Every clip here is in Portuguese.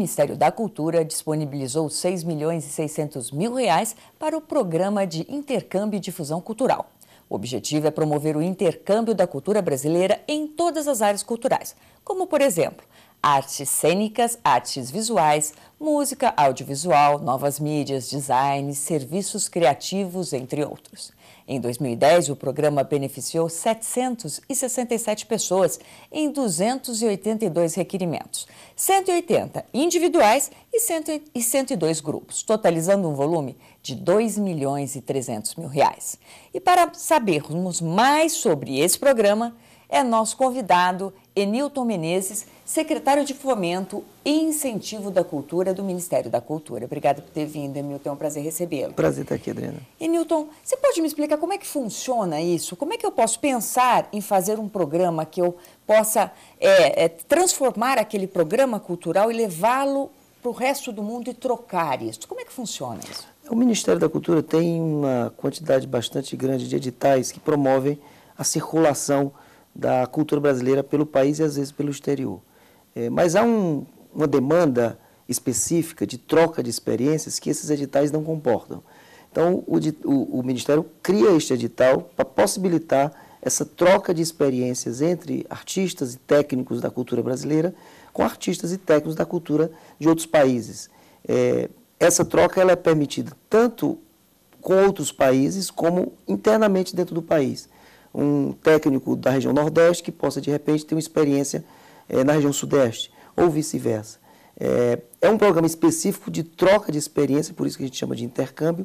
Ministério da Cultura disponibilizou R$ 6.600.000 para o Programa de Intercâmbio e Difusão Cultural. O objetivo é promover o intercâmbio da cultura brasileira em todas as áreas culturais, como, por exemplo, artes cênicas, artes visuais, música, audiovisual, novas mídias, design, serviços criativos, entre outros. Em 2010, o programa beneficiou 767 pessoas em 282 requerimentos, 180 individuais e 102 grupos, totalizando um volume de R$ 2.300.000. E para sabermos mais sobre esse programa, é nosso convidado, Henilton Menezes, secretário de Fomento e Incentivo da Cultura do Ministério da Cultura. Obrigada por ter vindo, Henilton. É um prazer recebê-lo. Prazer estar aqui, Adriana. Henilton, você pode me explicar como é que funciona isso? Como é que eu posso pensar em fazer um programa que eu possa transformar aquele programa cultural e levá-lo para o resto do mundo e trocar isso? Como é que funciona isso? O Ministério da Cultura tem uma quantidade bastante grande de editais que promovem a circulação da cultura brasileira pelo país e, às vezes, pelo exterior. Mas há uma demanda específica de troca de experiências que esses editais não comportam. Então, o Ministério cria este edital para possibilitar essa troca de experiências entre artistas e técnicos da cultura brasileira com artistas e técnicos da cultura de outros países. Essa troca ela é permitida tanto com outros países como internamente dentro do país. Um técnico da região Nordeste que possa, de repente, ter uma experiência na região Sudeste, ou vice-versa. É um programa específico de troca de experiência, por isso que a gente chama de intercâmbio,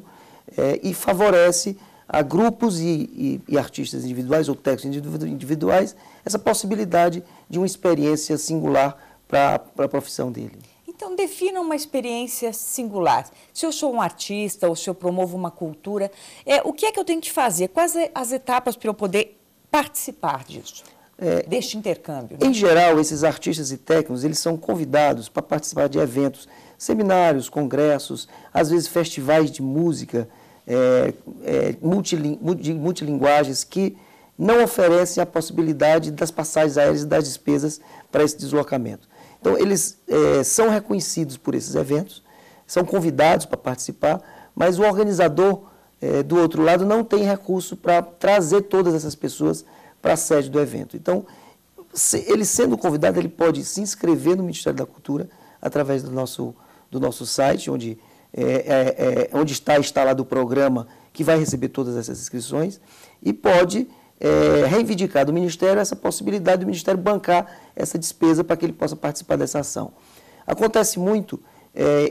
e favorece a grupos e artistas individuais ou técnicos individuais essa possibilidade de uma experiência singular para a profissão dele. Então, defina uma experiência singular. Se eu sou um artista ou se eu promovo uma cultura, o que é que eu tenho que fazer? Quais as etapas para eu poder participar disso, deste intercâmbio? Né? Em geral, esses artistas e técnicos, eles são convidados para participar de eventos, seminários, congressos, às vezes festivais de música, de multilinguagens que não oferecem a possibilidade das passagens aéreas e das despesas para esse deslocamento. Então, eles são reconhecidos por esses eventos, são convidados para participar, mas o organizador do outro lado não tem recurso para trazer todas essas pessoas para a sede do evento. Então, ele sendo convidado, ele pode se inscrever no Ministério da Cultura através do nosso site, onde está instalado o programa que vai receber todas essas inscrições, e pode reivindicar do Ministério essa possibilidade do Ministério bancar essa despesa para que ele possa participar dessa ação. Acontece muito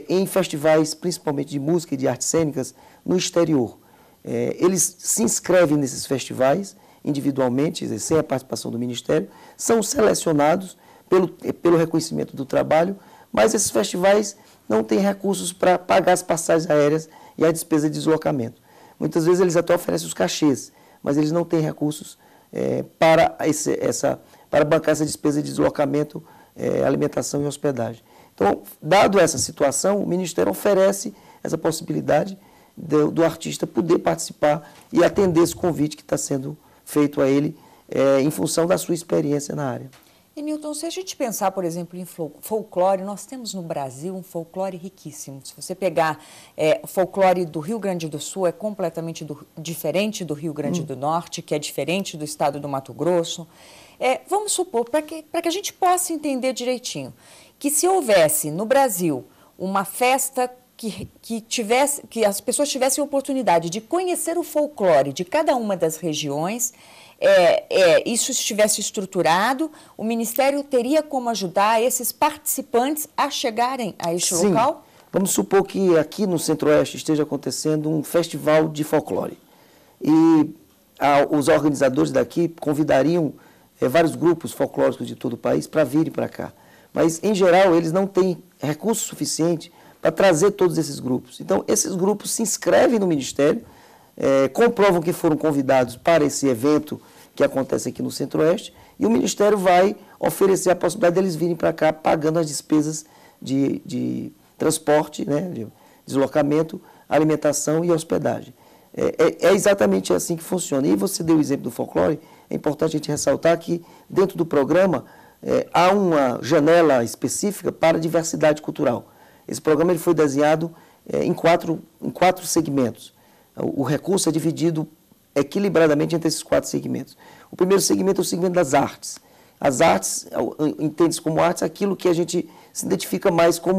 em festivais, principalmente de música e de artes cênicas, no exterior. Eles se inscrevem nesses festivais individualmente, sem a participação do Ministério, são selecionados pelo reconhecimento do trabalho, mas esses festivais não têm recursos para pagar as passagens aéreas e a despesa de deslocamento. Muitas vezes eles até oferecem os cachês, mas eles não têm recursos para bancar essa despesa de deslocamento, alimentação e hospedagem. Então, dado essa situação, o Ministério oferece essa possibilidade do artista poder participar e atender esse convite que está sendo feito a ele em função da sua experiência na área. Henilton, se a gente pensar, por exemplo, em folclore, nós temos no Brasil um folclore riquíssimo. Se você pegar o folclore do Rio Grande do Sul, é completamente diferente do Rio Grande do Norte, que é diferente do estado do Mato Grosso. Vamos supor, para que a gente possa entender direitinho, que se houvesse no Brasil uma festa que as pessoas tivessem a oportunidade de conhecer o folclore de cada uma das regiões, isso estivesse estruturado, o Ministério teria como ajudar esses participantes a chegarem a este local? Vamos supor que aqui no Centro-Oeste esteja acontecendo um festival de folclore. E os organizadores daqui convidariam vários grupos folclóricos de todo o país para virem para cá. Mas, em geral, eles não têm recurso suficiente para trazer todos esses grupos. Então, esses grupos se inscrevem no Ministério, comprovam que foram convidados para esse evento que acontece aqui no Centro-Oeste e o Ministério vai oferecer a possibilidade deles virem para cá pagando as despesas de transporte, né, de deslocamento, alimentação e hospedagem. É exatamente assim que funciona. E você deu o exemplo do folclore, é importante a gente ressaltar que dentro do programa há uma janela específica para a diversidade cultural. Esse programa ele foi desenhado em quatro segmentos. O recurso é dividido equilibradamente entre esses quatro segmentos. O primeiro segmento é o segmento das artes. As artes, entende-se como artes, aquilo que a gente se identifica mais com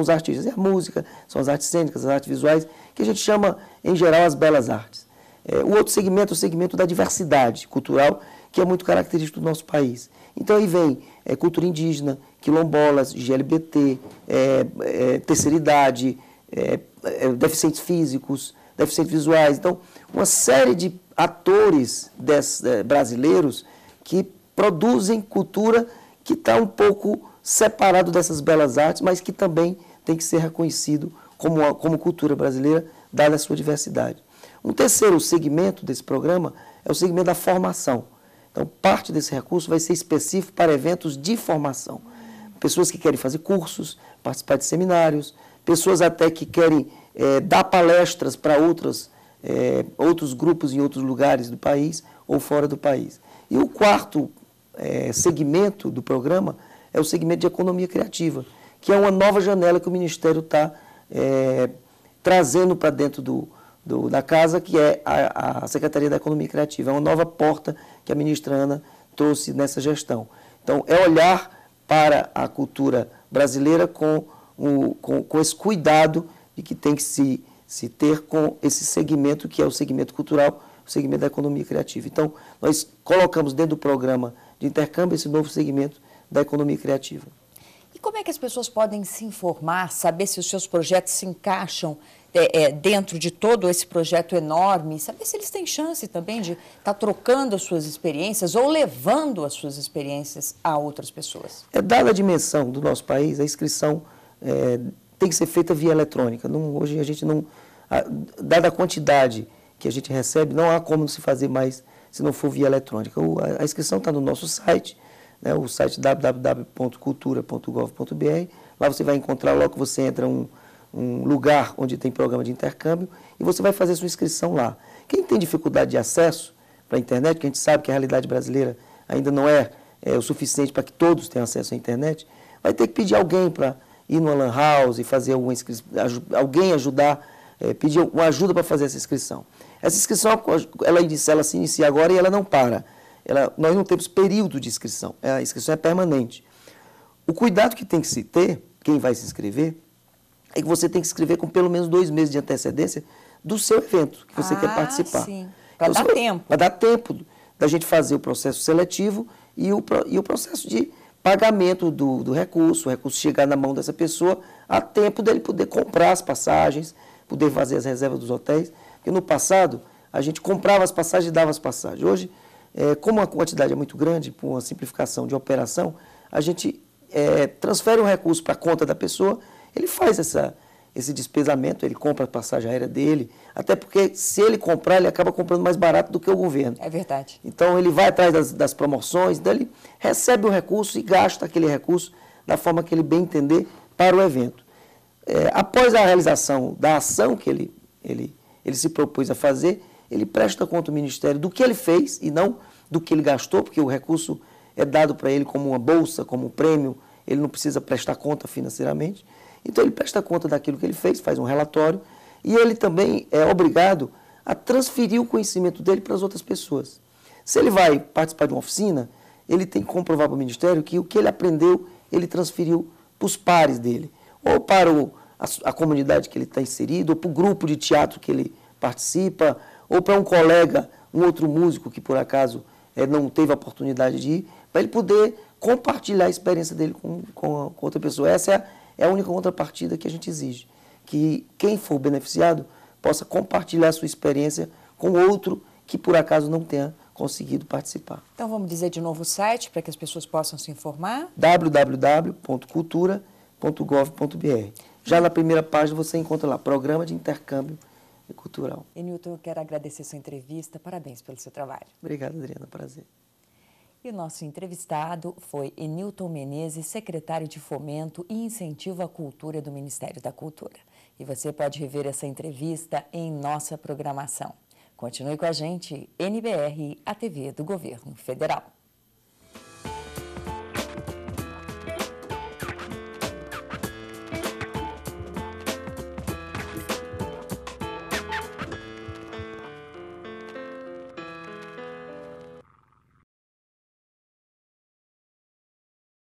os artistas. É a música, são as artes cênicas, as artes visuais, que a gente chama, em geral, as belas artes. O outro segmento é o segmento da diversidade cultural, que é muito característico do nosso país. Então aí vem cultura indígena, quilombolas, LGBT, terceira idade, deficientes físicos, deficientes visuais. Então, uma série de atores brasileiros que produzem cultura que está um pouco separado dessas belas artes, mas que também tem que ser reconhecido como cultura brasileira, dada a sua diversidade. Um terceiro segmento desse programa é o segmento da formação. Então, parte desse recurso vai ser específico para eventos de formação. Pessoas que querem fazer cursos, participar de seminários, pessoas até que querem dar palestras para outros grupos em outros lugares do país ou fora do país. E o quarto segmento do programa é o segmento de economia criativa, que é uma nova janela que o Ministério está trazendo para dentro da casa, que é a Secretaria da Economia Criativa. É uma nova porta que a ministra Ana trouxe nessa gestão. Então, é olhar para a cultura brasileira com esse cuidado de que tem que se ter com esse segmento, que é o segmento cultural, o segmento da economia criativa. Então, nós colocamos dentro do programa de intercâmbio esse novo segmento da economia criativa. E como é que as pessoas podem se informar, saber se os seus projetos se encaixam dentro de todo esse projeto enorme, saber se eles têm chance também de estar trocando as suas experiências ou levando as suas experiências a outras pessoas? Dada a dimensão do nosso país, a inscrição tem que ser feita via eletrônica. Hoje a gente não... Dada a quantidade que a gente recebe, não há como se fazer mais se não for via eletrônica. A inscrição está no nosso site, né, o site www.cultura.gov.br. Lá você vai encontrar, logo que você entra um lugar onde tem programa de intercâmbio, e você vai fazer sua inscrição lá. Quem tem dificuldade de acesso para a internet, que a gente sabe que a realidade brasileira ainda não é o suficiente para que todos tenham acesso à internet, vai ter que pedir alguém para ir numa lan house e fazer alguma inscrição, alguém ajudar, pedir uma ajuda para fazer essa inscrição. Essa inscrição, ela se inicia agora e ela não para. Nós não temos período de inscrição, a inscrição é permanente. O cuidado que tem que se ter, quem vai se inscrever, é que você tem que escrever com pelo menos 2 meses de antecedência do seu evento que você quer participar. Sim, para dar tempo. Para dar tempo da gente fazer o processo seletivo e o processo de pagamento do recurso, o recurso chegar na mão dessa pessoa, a tempo dele poder comprar as passagens, poder fazer as reservas dos hotéis. Porque no passado, a gente comprava as passagens e dava as passagens. Hoje, como a quantidade é muito grande, por uma simplificação de operação, a gente transfere o recurso para a conta da pessoa. Ele faz esse despesamento, ele compra a passagem aérea dele, até porque se ele comprar, ele acaba comprando mais barato do que o governo. É verdade. Então, ele vai atrás das promoções, daí ele recebe o recurso e gasta aquele recurso da forma que ele bem entender para o evento. Após a realização da ação que ele se propôs a fazer, ele presta conta ao Ministério do que ele fez e não do que ele gastou, porque o recurso é dado para ele como uma bolsa, como um prêmio, ele não precisa prestar conta financeiramente. Então, ele presta conta daquilo que ele fez, faz um relatório, e ele também é obrigado a transferir o conhecimento dele para as outras pessoas. Se ele vai participar de uma oficina, ele tem que comprovar para o Ministério que o que ele aprendeu, ele transferiu para os pares dele, ou para a comunidade que ele está inserido, ou para o grupo de teatro que ele participa, ou para um colega, um outro músico que, por acaso, não teve a oportunidade de ir, para ele poder compartilhar a experiência dele com outra pessoa. Essa é a única contrapartida que a gente exige, que quem for beneficiado possa compartilhar sua experiência com outro que, por acaso, não tenha conseguido participar. Então, vamos dizer de novo o site, para que as pessoas possam se informar? www.cultura.gov.br. Já na primeira página você encontra lá, Programa de Intercâmbio Cultural. Henilton, eu quero agradecer sua entrevista, parabéns pelo seu trabalho. Obrigado, Adriana, prazer. E o nosso entrevistado foi Henilton Menezes, secretário de Fomento e Incentivo à Cultura do Ministério da Cultura. E você pode rever essa entrevista em nossa programação. Continue com a gente, NBR, a TV do Governo Federal.